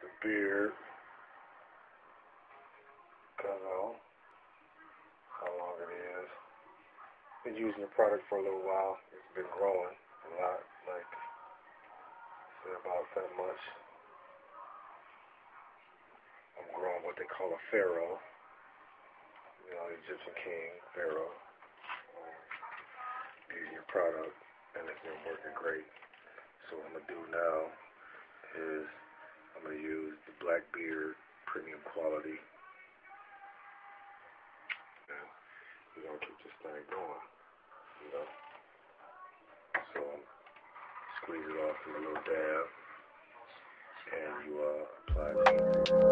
the beard. I don't know how long it is. Been using the product for a little while. It's been growing a lot, like say about that much. I'm growing what they call a pharaoh. You know, Egyptian king, pharaoh. Using your product, and it's been working great. So what I'm gonna do now is I'm gonna use the Black Beard premium quality. And we're gonna keep this thing going, you know. So squeeze it off in a little dab, and you apply it.